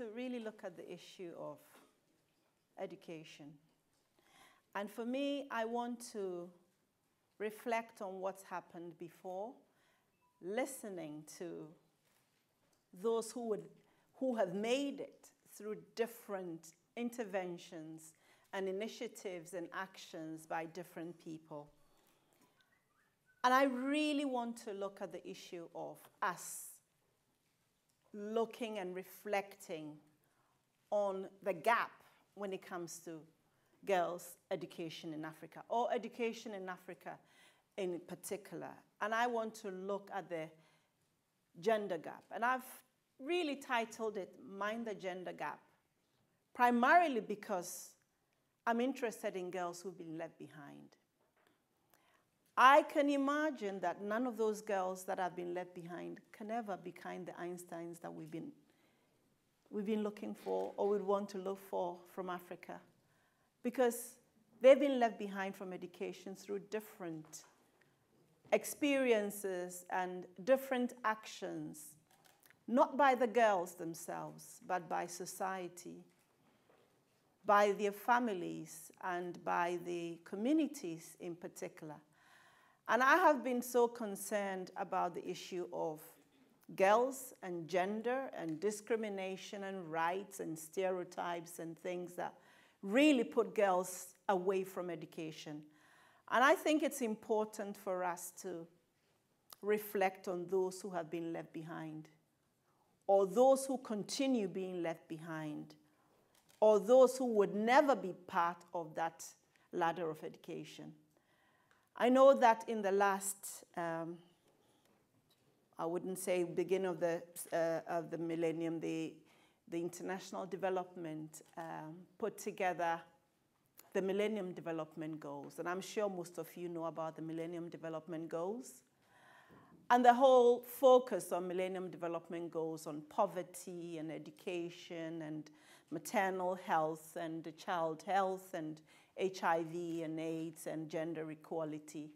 to really look at the issue of education. And for me, I want to reflect on what's happened before, listening to those who have made it through different interventions and initiatives and actions by different people. And I really want to look at the issue of us looking and reflecting on the gap when it comes to girls' education in Africa, or education in Africa in particular. And I want to look at the gender gap. And I've really titled it, Mind the Gender Gap, primarily because I'm interested in girls who've been left behind. I can imagine that none of those girls that have been left behind can ever be kind of the Einsteins that we've been looking for, or would want to look for from Africa, because they've been left behind from education through different experiences and different actions, not by the girls themselves, but by society, by their families, and by the communities in particular. And I have been so concerned about the issue of girls and gender and discrimination and rights and stereotypes and things that really put girls away from education. And I think it's important for us to reflect on those who have been left behind, or those who continue being left behind, or those who would never be part of that ladder of education. I know that in the last, I wouldn't say beginning of the millennium, the International Development put together the Millennium Development Goals. And I'm sure most of you know about the Millennium Development Goals. And the whole focus on Millennium Development Goals on poverty and education and maternal health and child health and HIV and AIDS and gender equality.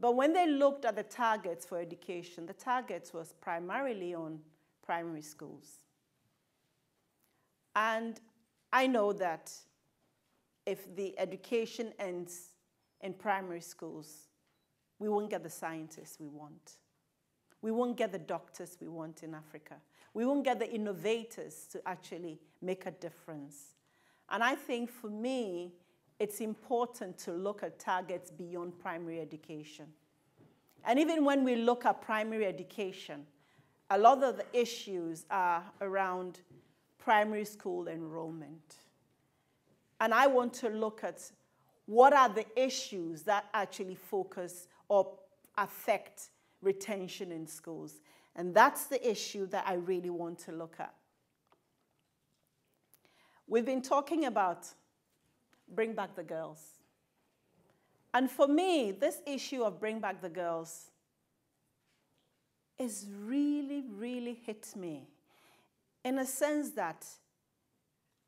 But when they looked at the targets for education, the targets was primarily on primary schools. And I know that if the education ends in primary schools, we won't get the scientists we want. We won't get the doctors we want in Africa. We won't get the innovators to actually make a difference. And I think for me, it's important to look at targets beyond primary education. And even when we look at primary education, a lot of the issues are around primary school enrollment. And I want to look at what are the issues that actually focus or affect retention in schools. And that's the issue that I really want to look at. We've been talking about bring back the girls. And for me, this issue of bring back the girls is really, really hit me. In a sense that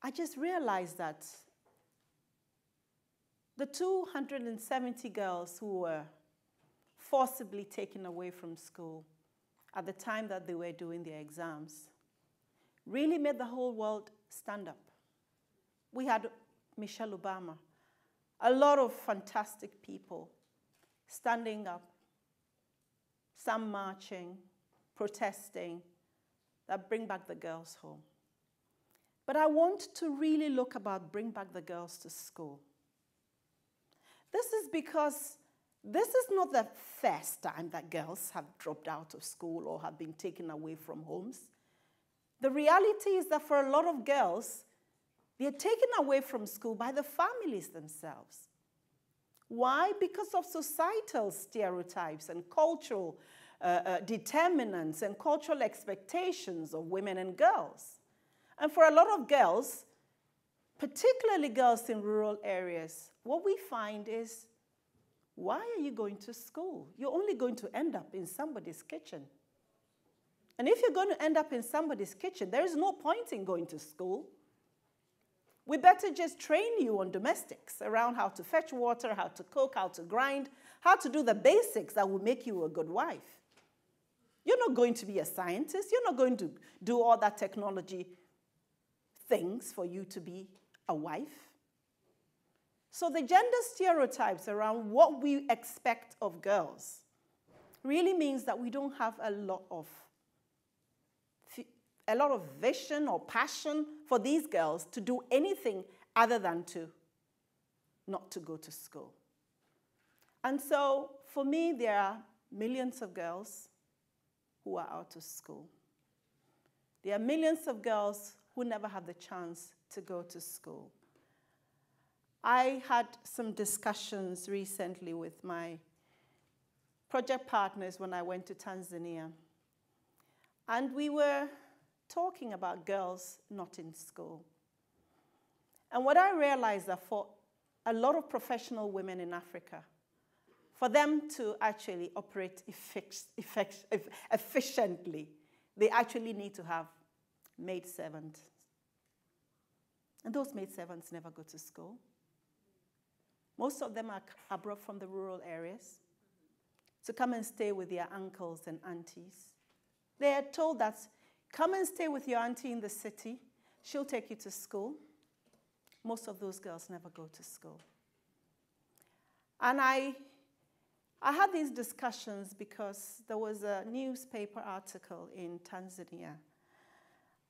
I just realized that the 270 girls who were forcibly taken away from school at the time that they were doing their exams really made the whole world stand up. We had Michelle Obama, a lot of fantastic people standing up, some marching, protesting, that bring back the girls home. But I want to really look about bring back the girls to school. This is because this is not the first time that girls have dropped out of school or have been taken away from homes. The reality is that for a lot of girls, they're taken away from school by the families themselves. Why? Because of societal stereotypes and cultural determinants and cultural expectations of women and girls. And for a lot of girls, particularly girls in rural areas, what we find is, why are you going to school? You're only going to end up in somebody's kitchen. And if you're going to end up in somebody's kitchen, there is no point in going to school. We better just train you on domestics around how to fetch water, how to cook, how to grind, how to do the basics that will make you a good wife. You're not going to be a scientist. You're not going to do all that technology things for you to be a wife. So the gender stereotypes around what we expect of girls really means that we don't have a lot of vision or passion for these girls to do anything other than to not to go to school. And so for me, there are millions of girls who are out of school. There are millions of girls who never have the chance to go to school. I had some discussions recently with my project partners when I went to Tanzania. And we were talking about girls not in school. And what I realized that for a lot of professional women in Africa, for them to actually operate efficiently, they actually need to have maidservants. And those maidservants never go to school. Most of them are brought from the rural areas to come and stay with their uncles and aunties. They are told that, come and stay with your auntie in the city. She'll take you to school. Most of those girls never go to school. And I had these discussions because there was a newspaper article in Tanzania,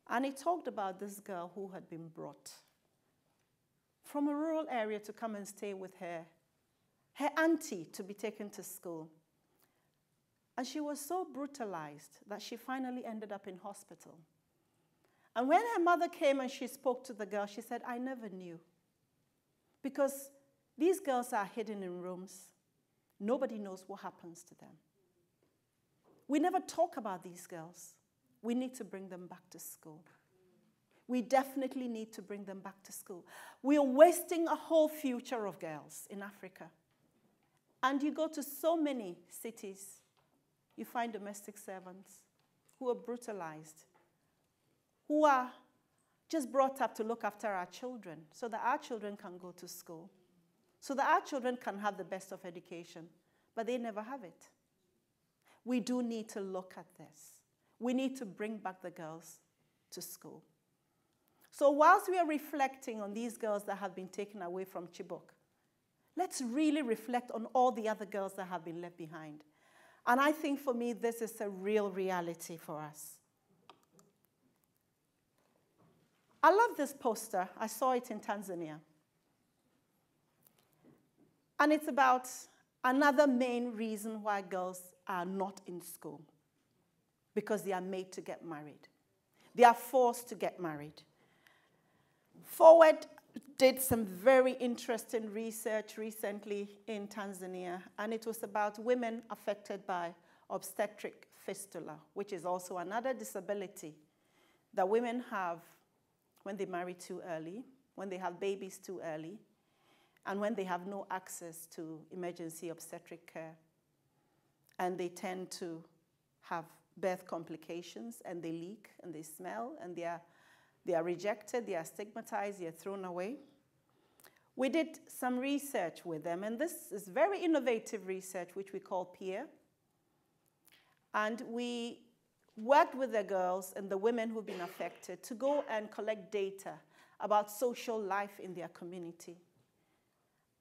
and it talked about this girl who had been brought from a rural area to come and stay with her auntie to be taken to school. And she was so brutalized that she finally ended up in hospital. And when her mother came and she spoke to the girl, she said, I never knew. Because these girls are hidden in rooms. Nobody knows what happens to them. We never talk about these girls. We need to bring them back to school. We definitely need to bring them back to school. We are wasting a whole future of girls in Africa. And you go to so many cities, you find domestic servants who are brutalized, who are just brought up to look after our children so that our children can go to school, so that our children can have the best of education, but they never have it. We do need to look at this. We need to bring back the girls to school. So whilst we are reflecting on these girls that have been taken away from Chibok, let's really reflect on all the other girls that have been left behind. And I think for me, this is a real reality for us. I love this poster. I saw it in Tanzania. And it's about another main reason why girls are not in school, because they are made to get married. They are forced to get married. Forward did some very interesting research recently in Tanzania, and it was about women affected by obstetric fistula, which is also another disability that women have when they marry too early, when they have babies too early, and when they have no access to emergency obstetric care. And they tend to have birth complications, and they leak, and they smell, and they are rejected, they are stigmatized, they are thrown away. We did some research with them, and this is very innovative research, which we call PEER. And we worked with the girls and the women who've been affected to go and collect data about social life in their community.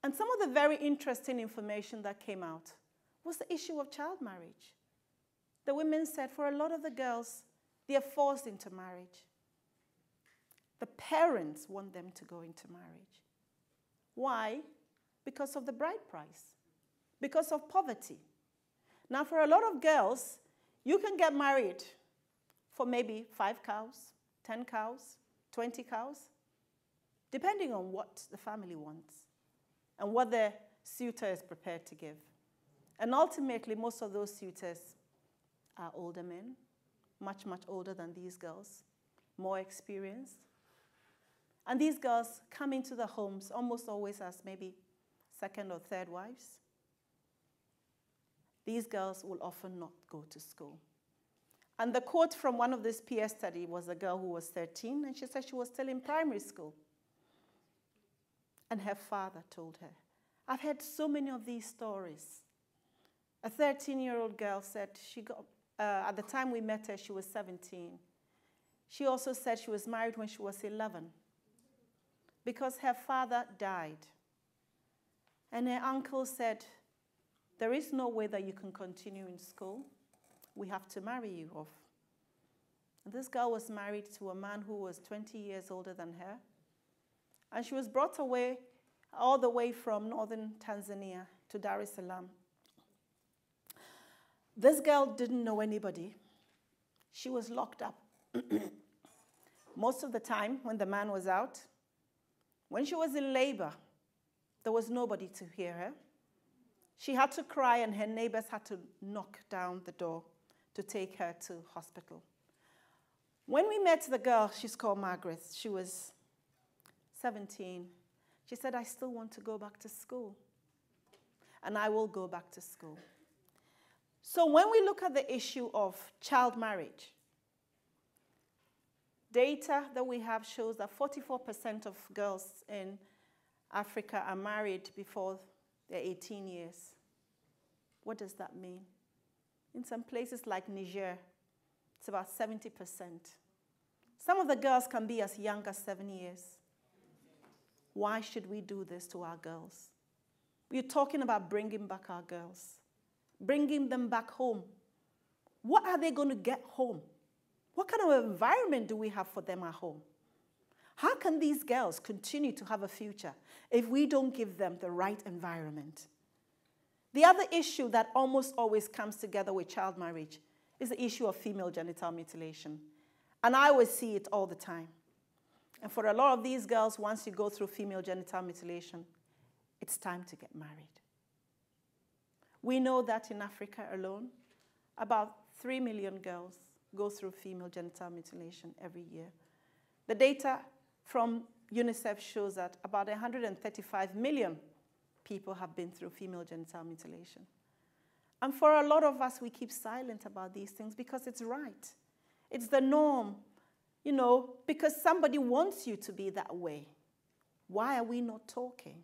And some of the very interesting information that came out was the issue of child marriage. The women said for a lot of the girls, they are forced into marriage. The parents want them to go into marriage. Why? Because of the bride price, because of poverty. Now, for a lot of girls, you can get married for maybe 5 cows, 10 cows, 20 cows, depending on what the family wants and what their suitor is prepared to give. And ultimately, most of those suitors are older men, much, much older than these girls, more experienced. And these girls come into the homes almost always as maybe second or third wives. These girls will often not go to school. And the quote from one of this peer study was a girl who was 13, and she said she was still in primary school. And her father told her, I've heard so many of these stories. A 13-year-old girl said she got at the time we met her, she was 17. She also said she was married when she was 11 because her father died. And her uncle said, there is no way that you can continue in school. We have to marry you off. And this girl was married to a man who was 20 years older than her. And she was brought away all the way from northern Tanzania to Dar es Salaam. This girl didn't know anybody. She was locked up most of the time when the man was out. When she was in labor, there was nobody to hear her. She had to cry, and her neighbors had to knock down the door to take her to hospital. When we met the girl, she's called Margaret. She was 17. She said, I still want to go back to school, and I will go back to school. So when we look at the issue of child marriage, data that we have shows that 44% of girls in Africa are married before they're 18 years. What does that mean? In some places like Niger, it's about 70%. Some of the girls can be as young as 7 years. Why should we do this to our girls? We're talking about bringing back our girls, bringing them back home. What are they going to get home? What kind of environment do we have for them at home? How can these girls continue to have a future if we don't give them the right environment? The other issue that almost always comes together with child marriage is the issue of female genital mutilation. And I always see it all the time. And for a lot of these girls, once you go through female genital mutilation, it's time to get married. We know that in Africa alone, about 3 million girls go through female genital mutilation every year. The data from UNICEF shows that about 135 million people have been through female genital mutilation. And for a lot of us, we keep silent about these things because it's right. It's the norm, you know, because somebody wants you to be that way. Why are we not talking?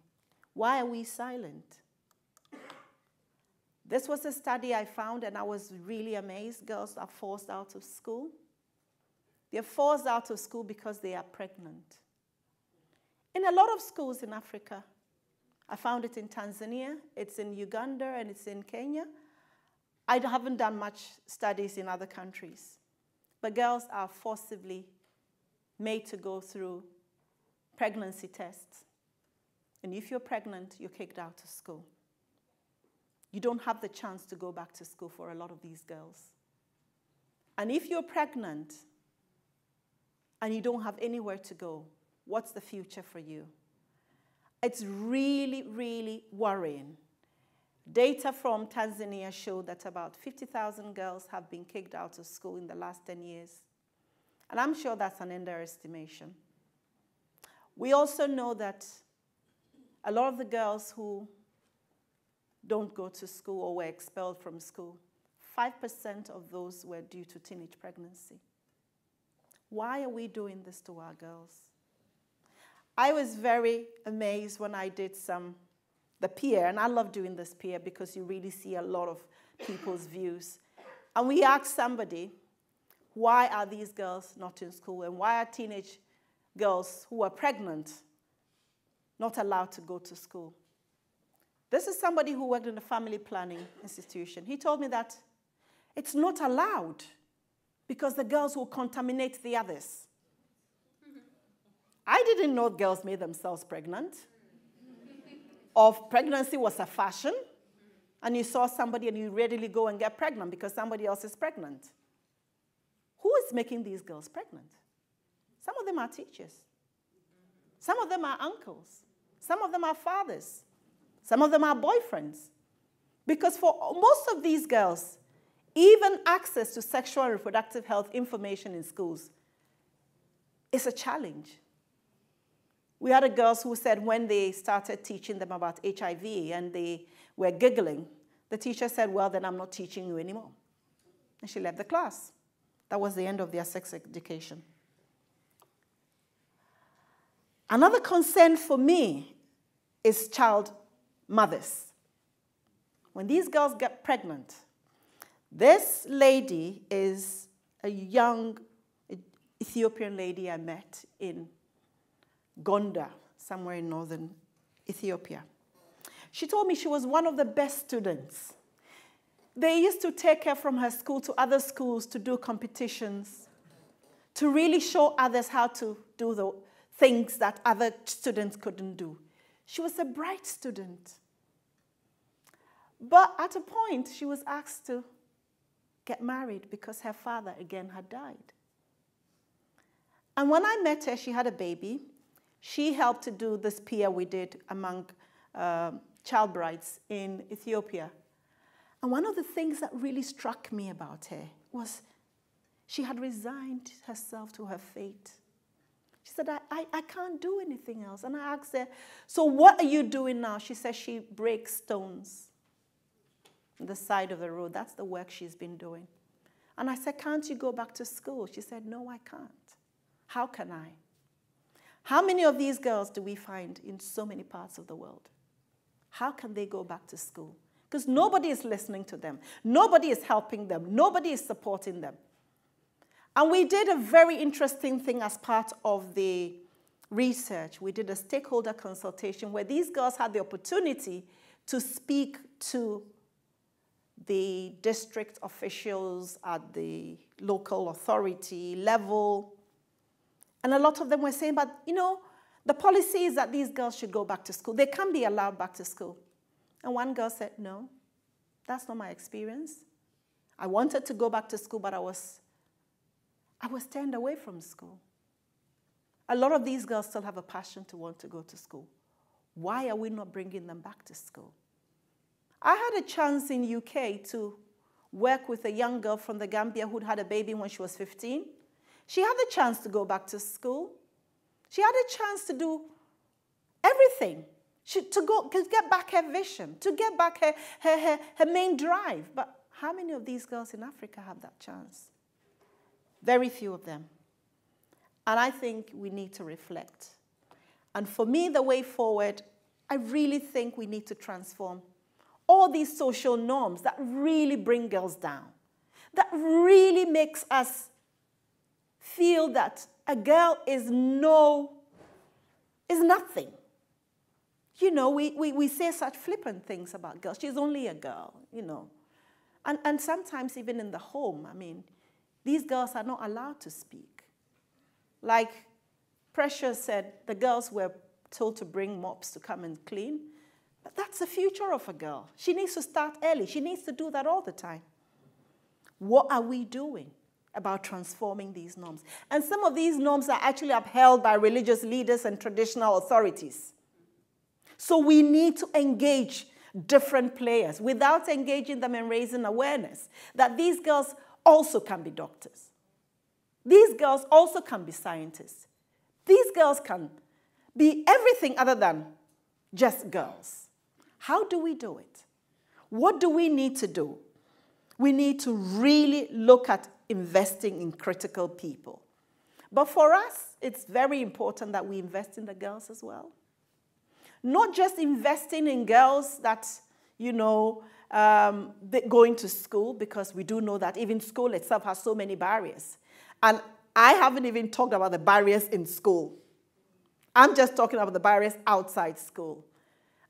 Why are we silent? This was a study I found, and I was really amazed. Girls are forced out of school. They're forced out of school because they are pregnant. In a lot of schools in Africa, I found it in Tanzania, it's in Uganda, and it's in Kenya. I haven't done much studies in other countries, but girls are forcibly made to go through pregnancy tests. And if you're pregnant, you're kicked out of school. You don't have the chance to go back to school for a lot of these girls. And if you're pregnant and you don't have anywhere to go, what's the future for you? It's really, really worrying. Data from Tanzania showed that about 50,000 girls have been kicked out of school in the last 10 years. And I'm sure that's an underestimation. We also know that a lot of the girls who don't go to school or were expelled from school, 5% of those were due to teenage pregnancy. Why are we doing this to our girls? I was very amazed when I did the PEER, and I love doing this PEER because you really see a lot of people's views. And we asked somebody, why are these girls not in school, and why are teenage girls who are pregnant not allowed to go to school? This is somebody who worked in a family planning institution. He told me that it's not allowed because the girls will contaminate the others. I didn't know girls made themselves pregnant, or pregnancy was a fashion, and you saw somebody and you readily go and get pregnant because somebody else is pregnant. Who is making these girls pregnant? Some of them are teachers. Some of them are uncles. Some of them are fathers. Some of them are boyfriends. Because for most of these girls, even access to sexual and reproductive health information in schools is a challenge. We had girls who said when they started teaching them about HIV and they were giggling, the teacher said, well, then I'm not teaching you anymore. And she left the class. That was the end of their sex education. Another concern for me is child mothers. When these girls get pregnant, This lady is a young Ethiopian lady I met in Gonda, somewhere in northern Ethiopia. She told me she was one of the best students. They used to take her from her school to other schools to do competitions, to really show others how to do the things that other students couldn't do. She was a bright student. But at a point, she was asked to get married because her father, again, had died. And when I met her, she had a baby. She helped to do this PEER we did among child brides in Ethiopia. And one of the things that really struck me about her was she had resigned herself to her fate. She said, I can't do anything else. And I asked her, so what are you doing now? She said she breaks stones on the side of the road. That's the work she's been doing. And I said, can't you go back to school? She said, no, I can't. How can I? How many of these girls do we find in so many parts of the world? How can they go back to school? Because nobody is listening to them. Nobody is helping them. Nobody is supporting them. And we did a very interesting thing as part of the research. We did a stakeholder consultation where these girls had the opportunity to speak to the district officials at the local authority level. And a lot of them were saying, but you know, the policy is that these girls should go back to school. They can't be allowed back to school. And one girl said, no, that's not my experience. I wanted to go back to school, but I was turned away from school. A lot of these girls still have a passion to want to go to school. Why are we not bringing them back to school? I had a chance in UK to work with a young girl from the Gambia who'd had a baby when she was 15. She had the chance to go back to school. She had a chance to do everything, to get back her vision, to get back her main drive. But how many of these girls in Africa have that chance? Very few of them. And I think we need to reflect. And for me, the way forward, I really think we need to transform all these social norms that really bring girls down, that really makes us feel that a girl is nothing. You know, we say such flippant things about girls. She's only a girl, you know. And sometimes even in the home, I mean, these girls are not allowed to speak. Like Precious said, the girls were told to bring mops to come and clean. But that's the future of a girl. She needs to start early. She needs to do that all the time. What are we doing about transforming these norms? And some of these norms are actually upheld by religious leaders and traditional authorities. So we need to engage different players without engaging them and raising awareness that these girls also can be doctors. These girls also can be scientists. These girls can be everything other than just girls. How do we do it? What do we need to do? We need to really look at investing in critical people. But for us, it's very important that we invest in the girls as well. Not just investing in girls that, you know, going to school, because we do know that even school itself has so many barriers. And I haven't even talked about the barriers in school. I'm just talking about the barriers outside school.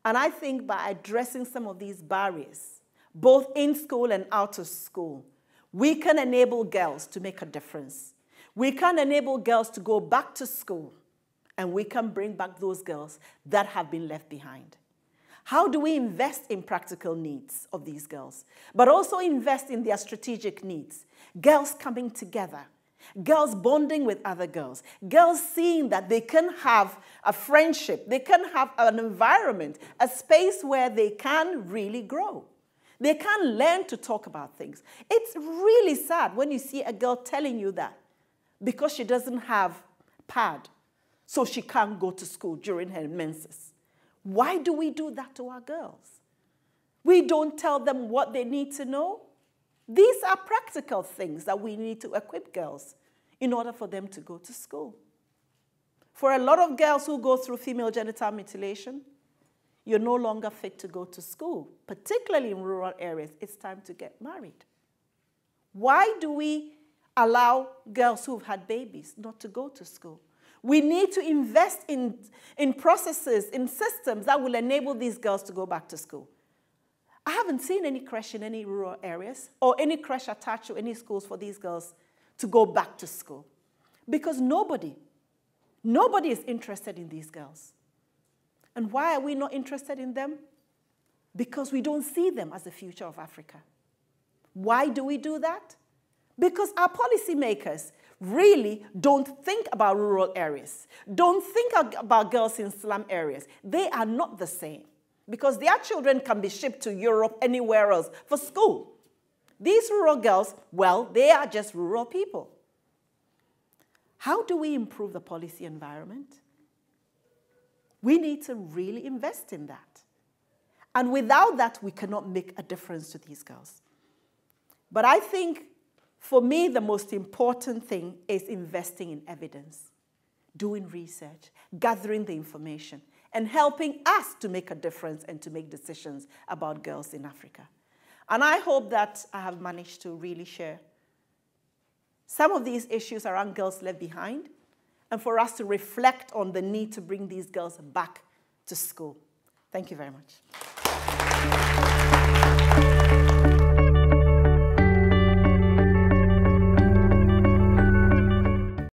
And I think by addressing some of these barriers, both in school and out of school, we can enable girls to make a difference. We can enable girls to go back to school, and we can bring back those girls that have been left behind. How do we invest in practical needs of these girls, but also invest in their strategic needs? Girls coming together, girls bonding with other girls, girls seeing that they can have a friendship, they can have an environment, a space where they can really grow. They can learn to talk about things. It's really sad when you see a girl telling you that because she doesn't have pad, so she can't go to school during her menses. Why do we do that to our girls? We don't tell them what they need to know. These are practical things that we need to equip girls in order for them to go to school. For a lot of girls who go through female genital mutilation, you're no longer fit to go to school, particularly in rural areas. It's time to get married. Why do we allow girls who've had babies not to go to school? We need to invest in processes, in systems that will enable these girls to go back to school. I haven't seen any creche in any rural areas or any creche attached to any schools for these girls to go back to school, because nobody is interested in these girls. And why are we not interested in them? Because we don't see them as the future of Africa. Why do we do that? Because our policymakers really don't think about rural areas, don't think about girls in slum areas. They are not the same, because their children can be shipped to Europe, anywhere else, for school. These rural girls, well, they are just rural people. How do we improve the policy environment? We need to really invest in that. And without that, we cannot make a difference to these girls. But I think, for me, the most important thing is investing in evidence, doing research, gathering the information, and helping us to make a difference and to make decisions about girls in Africa. And I hope that I have managed to really share some of these issues around girls left behind, and for us to reflect on the need to bring these girls back to school. Thank you very much.